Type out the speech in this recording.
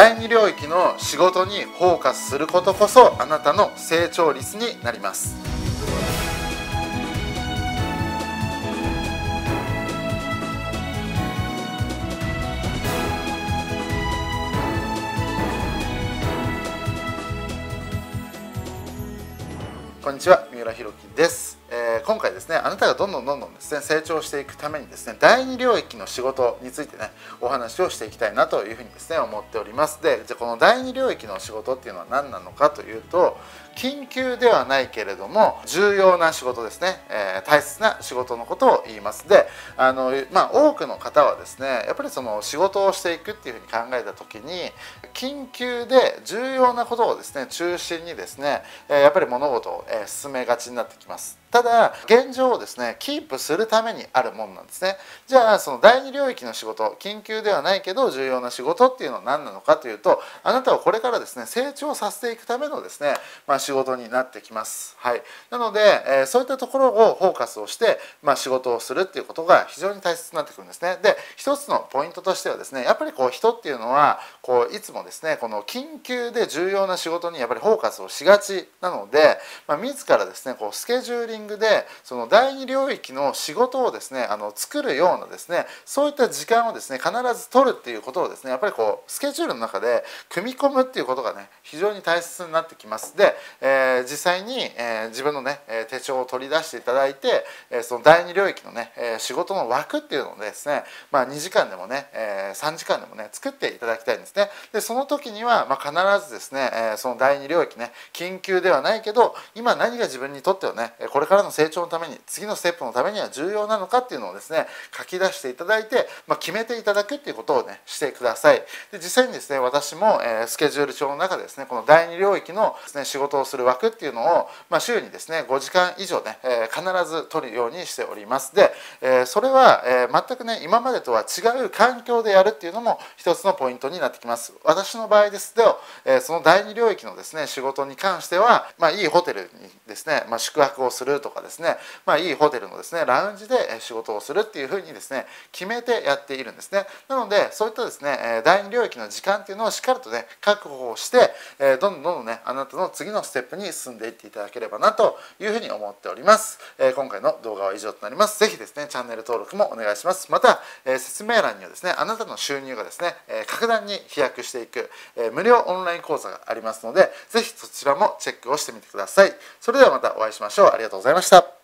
第2領域の仕事にフォーカスすることこそあなたの成長率になります。こんにちは、三浦弘樹です。今回ですね、あなたがどんどんですね成長していくためにですね、第2領域の仕事についてねお話をしていきたいなというふうにですね思っております。で、じゃあこの第2領域の仕事っていうのは何なのかというと、緊急ではないけれども重要な仕事ですね、大切な仕事のことを言います。で、多くの方はですね、やっぱりその仕事をしていくっていうふうに考えた時に、緊急で重要なことをですね中心にですね、やっぱり物事を進めがちになってきます。ただ現状をですねキープするためにあるものなんですね。じゃあその第2領域の仕事、緊急ではないけど重要な仕事っていうのは何なのかというと、あなたをこれからですね成長させていくためのですね、仕事になってきます。はい、なので、そういったところをフォーカスをして、仕事をするっていうことが非常に大切になってくるんですね。で、一つのポイントとしてはですね、やっぱりこう人っていうのはこういつもですねこの緊急で重要な仕事にやっぱりフォーカスをしがちなので、自らですねこうスケジューリングでその第2領域の仕事をですね作るようなですね、そういった時間をですね必ず取るっていうことをですね、やっぱりこうスケジュールの中で組み込むっていうことがね非常に大切になってきます。で、実際に、自分のね手帳を取り出していただいて、その第2領域のね仕事の枠っていうのをですね、2時間でもね、3時間でもね作っていただきたいんですね。で、その時には、必ずですね、その第2領域ね、緊急ではないけど今何が自分にとってはねこれからの成長のために、次のステップのためには重要なのかっていうのをですね書き出していただいて、決めていただくっていうことをねしてください。で、実際にですね私も、スケジュール帳の中でですねこの第2領域のですね仕事をする枠っていうのを、週にですね5時間以上ね、必ず取るようにしております。で、それは、全くね今までとは違う環境でやるっていうのも一つのポイントになってきます。私の場合ですと、その第2領域のですね仕事に関しては、いいホテルにですね、宿泊をするとかですね、いいホテルのですねラウンジで仕事をするっていうふうにですね決めてやっているんですね。なのでそういったですね第2領域の時間っていうのをしっかりとね確保して、どんどんねあなたの次のステップに進んでいっていただければなというふうに思っております。今回の動画は以上となります。是非ですねチャンネル登録もお願いします。また説明欄にはですねあなたの収入がですね格段に飛躍していく無料オンライン講座がありますので、是非そちらもチェックをしてみてください。それではまたお会いしましょう。ありがとうございました。